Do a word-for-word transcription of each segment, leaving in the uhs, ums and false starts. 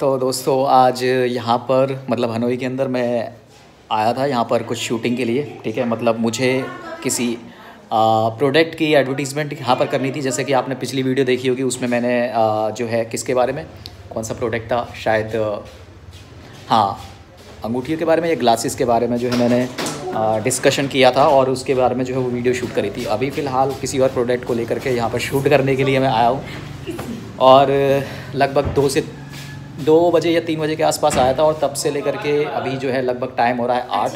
तो दोस्तों आज यहाँ पर मतलब हनोई के अंदर मैं आया था यहाँ पर कुछ शूटिंग के लिए, ठीक है। मतलब मुझे किसी प्रोडक्ट की एडवर्टीज़मेंट यहाँ पर करनी थी, जैसे कि आपने पिछली वीडियो देखी होगी उसमें मैंने आ, जो है किसके बारे में, कौन सा प्रोडक्ट था, शायद हाँ अंगूठियों के बारे में या ग्लासेस के बारे में जो है मैंने डिस्कशन किया था और उसके बारे में जो है वो वीडियो शूट करी थी। अभी फ़िलहाल किसी और प्रोडक्ट को लेकर के यहाँ पर शूट करने के लिए मैं आया हूँ और लगभग दो से दो बजे या तीन बजे के आसपास आया था और तब से लेकर के अभी जो है लगभग टाइम हो रहा है आठ,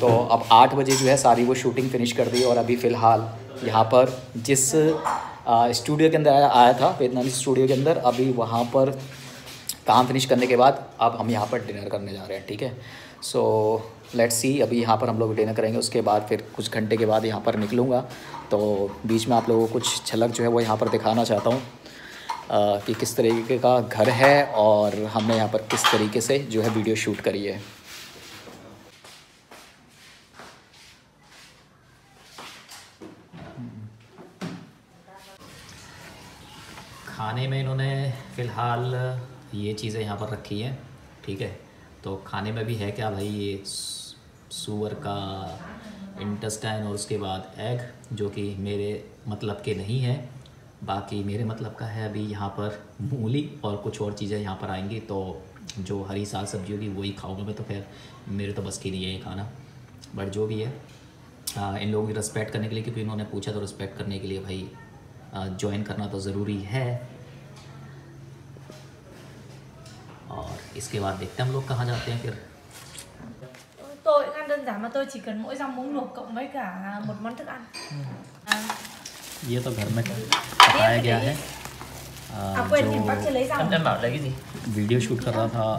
तो अब आठ बजे जो है सारी वो शूटिंग फिनिश कर दी। और अभी फ़िलहाल यहाँ पर जिस स्टूडियो के अंदर आया, आया था वियतनामी स्टूडियो के अंदर, अभी वहाँ पर काम फिनिश करने के बाद अब हम यहाँ पर डिनर करने जा रहे हैं, ठीक है। सो लेट्स सी, अभी यहाँ पर हम लोग डिनर करेंगे, उसके बाद फिर कुछ घंटे के बाद यहाँ पर निकलूँगा। तो बीच में आप लोगों को कुछ झलक जो है वो यहाँ पर दिखाना चाहता हूँ कि किस तरीके का घर है और हमने यहाँ पर किस तरीके से जो है वीडियो शूट करी है। खाने में इन्होंने फ़िलहाल ये चीज़ें यहाँ पर रखी हैं, ठीक है। तो खाने में भी है क्या भाई, ये सूअर का इंटेस्टाइन और उसके बाद एग, जो कि मेरे मतलब के नहीं है, बाकी मेरे मतलब का है। अभी यहाँ पर मूली और कुछ और चीज़ें यहाँ पर आएंगी, तो जो हरी साग सब्जी होगी वही खाऊंगा मैं, तो फिर मेरे तो बस की नहीं है ये खाना। बट जो भी है आ, इन लोगों की रिस्पेक्ट करने के लिए, क्योंकि इन्होंने पूछा तो रिस्पेक्ट करने के लिए भाई ज्वाइन करना तो ज़रूरी है। और इसके बाद देखते हैं हम लोग कहाँ जाते हैं फिर। तो đơn giản mà tôi chỉ cần mỗi rau muống luộc cộng với cả một món thức ăn. ये तो घर में पकाया गया है। आ, जो वीडियो शूट कर रहा था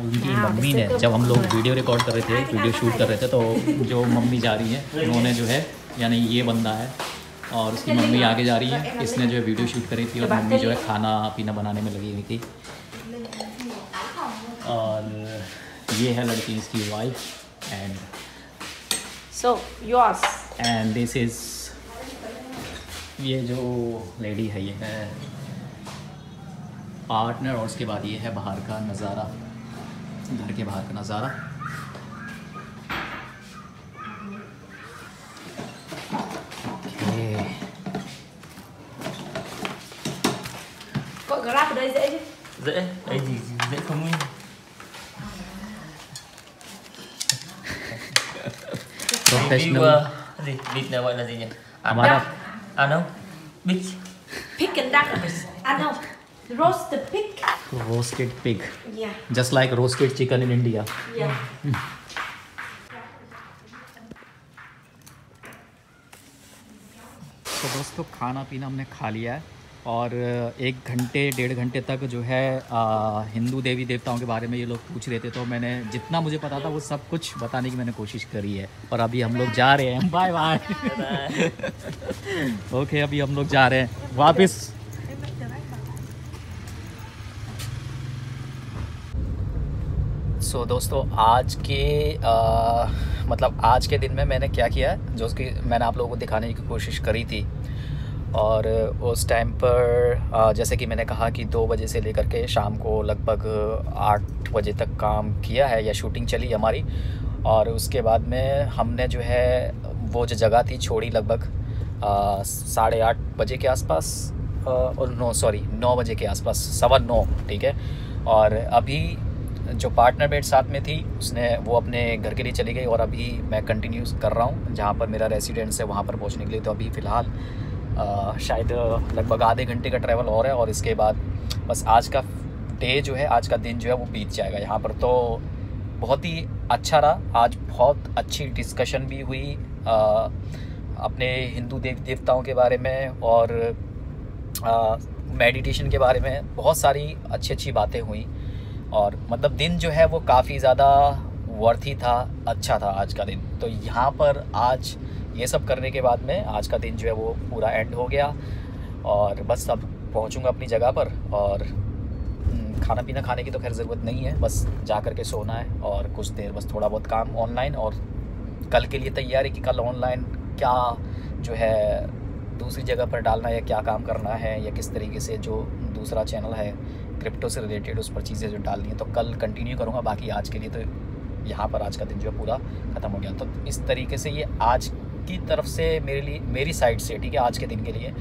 उनकी मम्मी ने, जब हम लोग वीडियो रिकॉर्ड कर रहे थे, वीडियो शूट कर रहे थे, तो जो मम्मी जा रही है उन्होंने जो है, यानी ये बंदा है और उसकी मम्मी आगे जा रही है, इसने जो है वीडियो शूट करी थी और मम्मी जो है खाना पीना बनाने में लगी हुई थी। और ये है लड़की, इसकी wife, and so yours and this is ये जो लेडी है, ये है पार्टनर। और उसके बाद ये है बाहर का नज़ारा, घर के बाहर का नज़ारा। प्रोफेशनल वाला जी है हमारा। Ano, pig, pig and duck. Ano, roasted pig. Roasted pig. Yeah. Just like roasted chicken in India. Yeah. तो दोस्तों खाना पीना हमने खा लिया है और एक घंटे डेढ़ घंटे तक जो है आ, हिंदू देवी देवताओं के बारे में ये लोग पूछ रहे थे, तो मैंने जितना मुझे पता था वो सब कुछ बताने की मैंने कोशिश करी है। और अभी हम लोग जा रहे हैं, बाय बाय। ओके, अभी हम लोग जा रहे हैं वापस। सो so, दोस्तों आज के आ, मतलब आज के दिन में मैंने क्या किया है, जो उसकी मैंने आप लोगों को दिखाने की कोशिश करी थी। और उस टाइम पर जैसे कि मैंने कहा कि दो बजे से लेकर के शाम को लगभग आठ बजे तक काम किया है या शूटिंग चली हमारी। और उसके बाद में हमने जो है वो जो जगह थी छोड़ी लगभग साढ़े आठ बजे के आसपास, और नौ सॉरी नौ बजे के आसपास, सवा नौ, ठीक है। और अभी जो पार्टनर बेड साथ में थी उसने वो अपने घर के लिए चली गई और अभी मैं कंटिन्यू कर रहा हूँ जहाँ पर मेरा रेसिडेंस है वहाँ पर पहुँचने के लिए। तो अभी फ़िलहाल Uh, शायद लगभग आधे घंटे का ट्रैवल और है और इसके बाद बस आज का डे जो है, आज का दिन जो है वो बीत जाएगा यहाँ पर। तो बहुत ही अच्छा रहा आज, बहुत अच्छी डिस्कशन भी हुई आ, अपने हिंदू देवी देवताओं के बारे में और मेडिटेशन के बारे में बहुत सारी अच्छी अच्छी बातें हुई। और मतलब दिन जो है वो काफ़ी ज़्यादा वर्थी था, अच्छा था आज का दिन। तो यहाँ पर आज ये सब करने के बाद में आज का दिन जो है वो पूरा एंड हो गया और बस अब पहुँचूँगा अपनी जगह पर। और खाना पीना खाने की तो खैर ज़रूरत नहीं है, बस जा कर के सोना है और कुछ देर बस थोड़ा बहुत काम ऑनलाइन और कल के लिए तैयारी कि कल ऑनलाइन क्या जो है दूसरी जगह पर डालना है, क्या काम करना है, या किस तरीके से जो दूसरा चैनल है क्रिप्टो से रिलेटेड उस पर चीज़ें जो डालनी है तो कल कंटिन्यू करूँगा। बाकी आज के लिए तो यहाँ पर आज का दिन जो पूरा ख़त्म हो गया। तो इस तरीके से ये आज की तरफ से मेरे लिए, मेरी साइड से, ठीक है, आज के दिन के लिए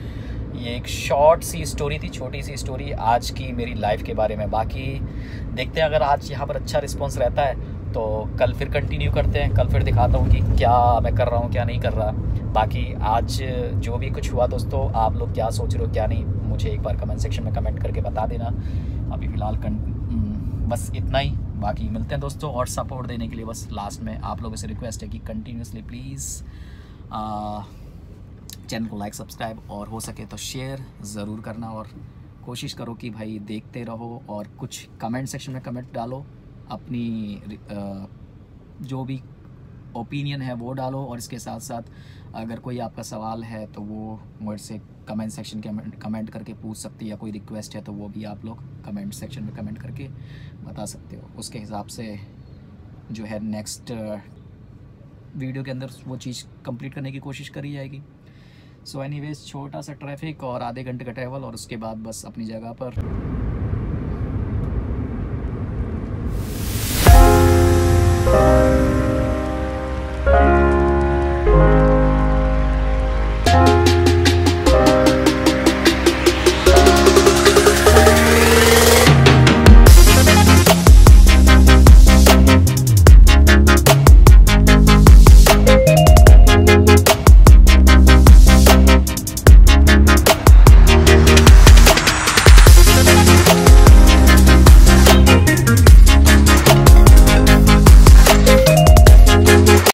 ये एक शॉर्ट सी स्टोरी थी, छोटी सी स्टोरी आज की मेरी लाइफ के बारे में। बाकी देखते हैं, अगर आज यहाँ पर अच्छा रिस्पॉन्स रहता है तो कल फिर कंटिन्यू करते हैं, कल फिर दिखाता हूँ कि क्या मैं कर रहा हूँ क्या नहीं कर रहा। बाकी आज जो भी कुछ हुआ दोस्तों, आप लोग क्या सोच रहे हो क्या नहीं, मुझे एक बार कमेंट सेक्शन में कमेंट करके बता देना। अभी फ़िलहाल बस इतना ही। बाकी मिलते हैं दोस्तों, और सपोर्ट देने के लिए बस लास्ट में आप लोगों से रिक्वेस्ट है कि कंटिन्यूसली प्लीज़ चैनल को लाइक, सब्सक्राइब और हो सके तो शेयर ज़रूर करना। और कोशिश करो कि भाई देखते रहो और कुछ कमेंट सेक्शन में कमेंट डालो, अपनी जो भी ओपिनियन है वो डालो, और इसके साथ साथ अगर कोई आपका सवाल है तो वो मेरे से कमेंट सेक्शन के कमेंट करके पूछ सकते हो, या कोई रिक्वेस्ट है तो वो भी आप लोग कमेंट सेक्शन में कमेंट करके बता सकते हो। उसके हिसाब से जो है नेक्स्ट वीडियो के अंदर वो चीज़ कंप्लीट करने की कोशिश करी जाएगी। सो एनीवेज, छोटा सा ट्रैफिक और आधे घंटे का ट्रैवल, और उसके बाद बस अपनी जगह पर।